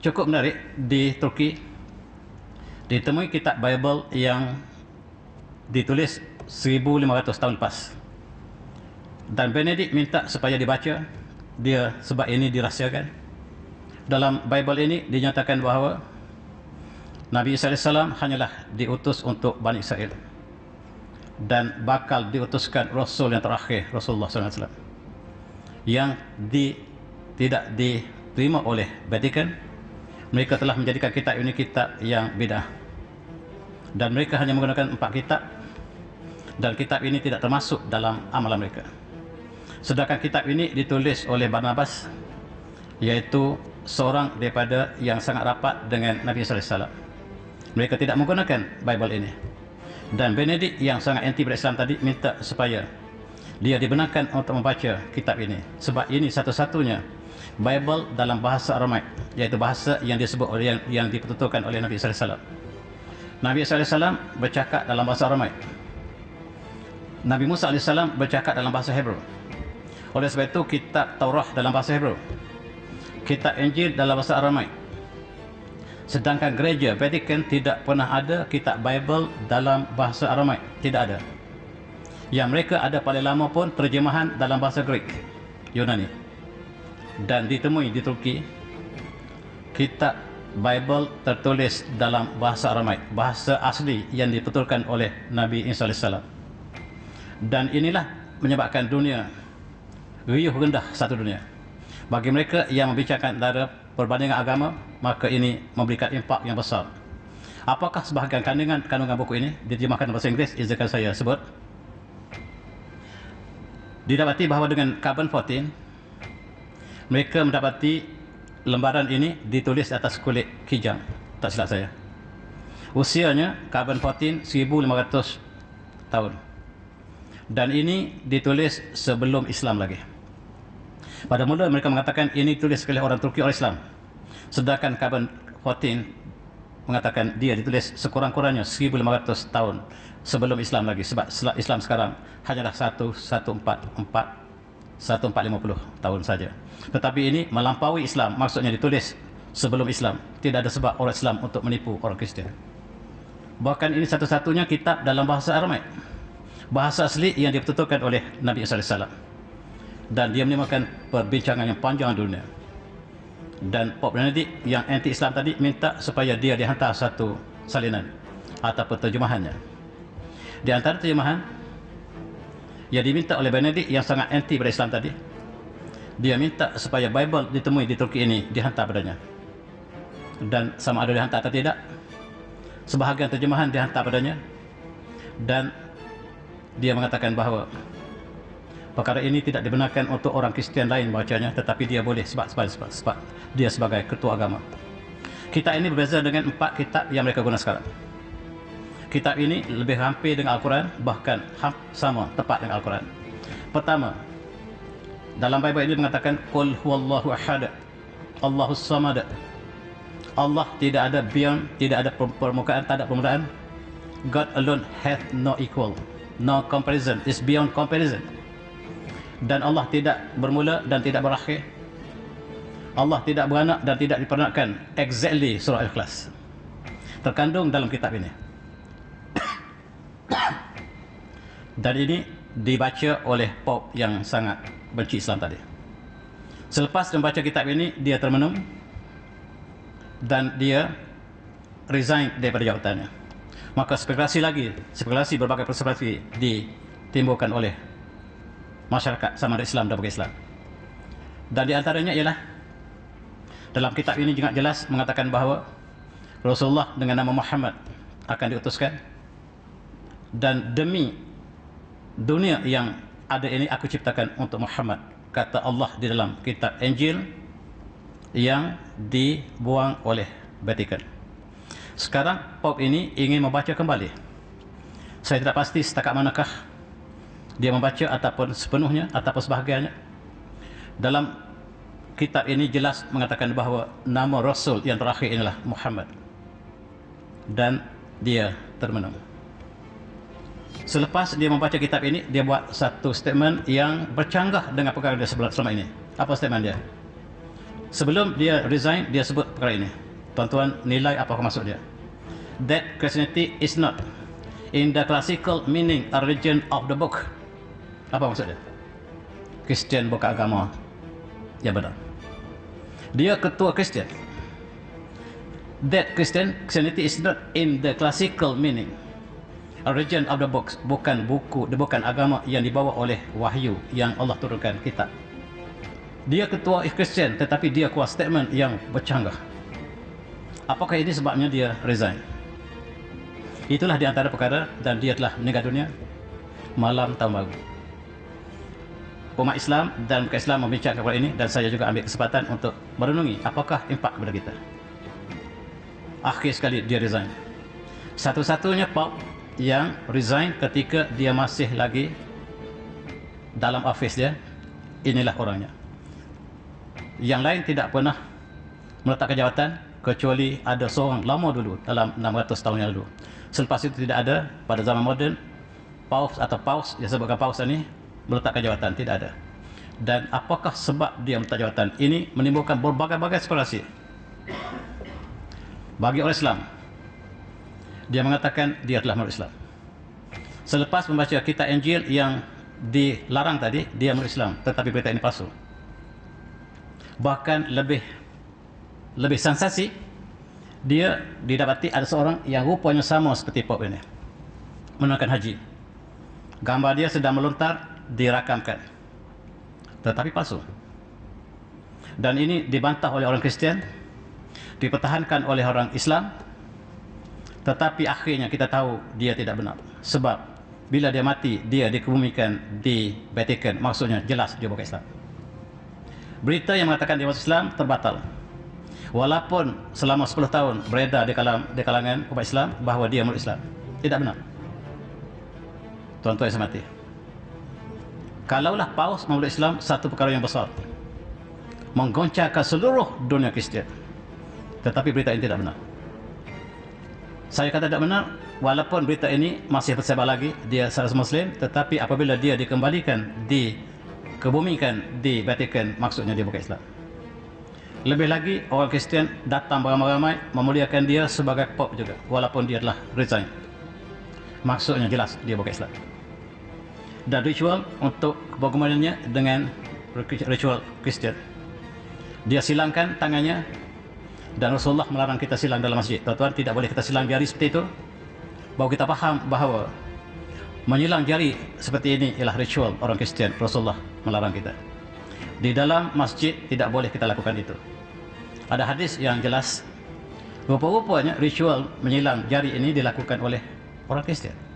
cukup menarik di Turki ditemui kitab Bible yang ditulis 1500 tahun lepas, dan Benedict minta supaya dibaca dia sebab ini dirahsiakan. Dalam Bible ini dinyatakan bahawa Nabi Isa AS hanyalah diutus untuk Bani Israel dan bakal diutuskan Rasul yang terakhir, Rasulullah SAW, yang tidak diterima oleh Vatican. Mereka telah menjadikan kitab ini kitab yang bidah, dan mereka hanya menggunakan 4 kitab, dan kitab ini tidak termasuk dalam amalan mereka. Sedangkan kitab ini ditulis oleh Barnabas, iaitu seorang daripada yang sangat rapat dengan Nabi Sallallahu Alaihi Wasallam. Mereka tidak menggunakan Bible ini, dan Benedict yang sangat anti berislam tadi minta supaya dia dibenarkan untuk membaca kitab ini, sebab ini satu-satunya Bible dalam bahasa Aramaic, iaitu bahasa yang disebut oleh yang dipertuturkan oleh Nabi Sallallahu Alaihi Wasallam. Nabi Sallallahu Alaihi Wasallam bercakap dalam bahasa Aramaic. Nabi Musa Alaihi Wasallam bercakap dalam bahasa Hebrew. Oleh sebab itu kitab Taurat dalam bahasa Hebrew, kitab Injil dalam bahasa Aramaic. Sedangkan gereja Vatican tidak pernah ada kitab Bible dalam bahasa Aramaic, tidak ada. Yang mereka ada paling lama pun terjemahan dalam bahasa Greek, Yunani. Dan ditemui di Turki kitab Bible tertulis dalam bahasa Aramaik, bahasa asli yang dipeturkan oleh Nabi Isa AS. Dan inilah menyebabkan dunia riuh rendah satu dunia. Bagi mereka yang membicarakan antara perbandingan agama, maka ini memberikan impak yang besar. Apakah sebahagian kandungan buku ini diterjemahkan bahasa Inggeris? Izinkan saya sebut. Didapati bahawa dengan carbon 14, mereka mendapati lembaran ini ditulis atas kulit kijang, tak silap saya. Usianya carbon 14 1500 tahun. Dan ini ditulis sebelum Islam lagi. Pada mula mereka mengatakan ini ditulis oleh orang Turki orang Islam. Sedangkan carbon 14 mengatakan dia ditulis sekurang-kurangnya 1500 tahun sebelum Islam lagi, sebab Islam sekarang hanyalah 1450 tahun saja. Tetapi ini melampaui Islam, maksudnya ditulis sebelum Islam. Tidak ada sebab orang Islam untuk menipu orang Kristian. Bahkan ini satu-satunya kitab dalam bahasa Aramaik, bahasa asli yang dipertuturkan oleh Nabi Isa AS. Dan dia menimbulkan perbincangan yang panjang dunia. Dan Pope Benedict yang anti-Islam tadi minta supaya dia dihantar satu salinan ataupun terjemahannya. Di antara terjemahan yang diminta oleh Benedict yang sangat anti pada Islam tadi, dia minta supaya Bible ditemui di Turki ini dihantar padanya. Dan sama ada dihantar atau tidak, sebahagian terjemahan dihantar padanya. Dan dia mengatakan bahawa perkara ini tidak dibenarkan untuk orang Kristian lain bacanya, tetapi dia boleh sebab dia sebagai ketua agama. Kitab ini berbeza dengan 4 kitab yang mereka guna sekarang. Kitab ini lebih hampir dengan Al-Quran, bahkan sama tepat dengan Al-Quran. Pertama, dalam Bible ini mengatakan Qul huwallahu ahad, Allahus samad. Allah tidak ada beyond, tidak ada permukaan, tak ada permulaan. God alone hath no equal, no comparison, is beyond comparison. Dan Allah tidak bermula dan tidak berakhir. Allah tidak beranak dan tidak dipernahkan. Exactly surah Al-Ikhlas terkandung dalam kitab ini. Dan ini dibaca oleh Pope yang sangat benci Islam tadi. Selepas membaca kitab ini, dia termenung dan dia resign daripada jabatannya. Maka spekulasi berbagai perspektif ditimbulkan oleh masyarakat sama ada Islam dan bukan Islam. Dan di antaranya ialah dalam kitab ini juga jelas mengatakan bahawa Rasulullah dengan nama Muhammad akan diutuskan, dan demi dunia yang ada ini aku ciptakan untuk Muhammad, kata Allah di dalam kitab Injil yang dibuang oleh Vatican. Sekarang Pope ini ingin membaca kembali. Saya tidak pasti setakat manakah dia membaca ataupun sepenuhnya ataupun sebahagiannya. Dalam kitab ini jelas mengatakan bahawa nama Rasul yang terakhir inilah Muhammad. Dan dia termenung. Selepas dia membaca kitab ini, dia buat satu statement yang bercanggah dengan perkara dia selama ini. Apa statement dia? Sebelum dia resign, dia sebut perkara ini. Tuan-tuan nilai apakah maksud dia. That Christianity is not, in the classical meaning, a religion of the book. Apa maksud dia? Kristian bukan agama. Ya benar. Dia ketua Kristian. That Christianity is not in the classical meaning, a religion of the book. Bukan buku, bukan agama yang dibawa oleh wahyu yang Allah turunkan kitab. Dia ketua Kristian, tetapi dia keluar statement yang bercanggah. Apakah ini sebabnya dia resign? Itulah di antara perkara, dan dia telah meninggal dunia malam tahun baru. Umat Islam dan bukan Islam membincangkan perkara ini, dan saya juga ambil kesempatan untuk merenungi apakah impak kepada kita. Akhir sekali dia resign. Satu-satunya Pope yang resign ketika dia masih lagi dalam office dia, inilah orangnya. Yang lain tidak pernah meletakkan jawatan, kecuali ada seorang lama dulu dalam 600 tahun yang lalu. Selepas itu tidak ada. Pada zaman moden, paus atau paus, yang sebabkan paus ini meletakkan jawatan, tidak ada. Dan apakah sebab dia meletak jawatan? Ini menimbulkan berbagai-bagai spekulasi. Bagi orang Islam, dia mengatakan dia telah menurut Islam. Selepas membaca kitab Injil yang dilarang tadi, dia menurut Islam, tetapi berita ini palsu. Bahkan lebih sensasi, dia didapati ada seorang yang rupanya sama seperti Pope ini menunaikan haji. Gambar dia sedang melontar dirakamkan, tetapi palsu. Dan ini dibantah oleh orang Kristian, dipertahankan oleh orang Islam, tetapi akhirnya kita tahu dia tidak benar. Sebab bila dia mati, dia dikebumikan di Vatican, maksudnya jelas dia bukan Islam. Berita yang mengatakan dia masuk Islam terbatal, walaupun selama 10 tahun beredar di kalangan umat Islam bahawa dia menurut Islam. Tidak benar, tuan-tuan yang semati. Kalaulah paus menurut Islam, satu perkara yang besar, menggoncangkan seluruh dunia Kristian, tetapi berita ini tidak benar. Saya kata tidak benar, walaupun berita ini masih bersebar lagi, dia seorang Muslim, tetapi apabila dia dikembalikan, dikebumikan di Vatican, maksudnya dia bukan Islam. Lebih lagi, orang Kristian datang beramai-ramai memuliakan dia sebagai Pope juga, walaupun dia telah resign. Maksudnya jelas dia bukan Islam. Dan ritual untuk bagaimana dengan ritual Kristian, dia silangkan tangannya, dan Rasulullah melarang kita silang dalam masjid. Tuan-tuan, tidak boleh kita silang jari seperti itu. Baru kita faham bahawa menyilang jari seperti ini ialah ritual orang Kristian. Rasulullah melarang kita. Di dalam masjid tidak boleh kita lakukan itu. Ada hadis yang jelas. Rupa-rupanya ritual menyilang jari ini dilakukan oleh orang Kristian.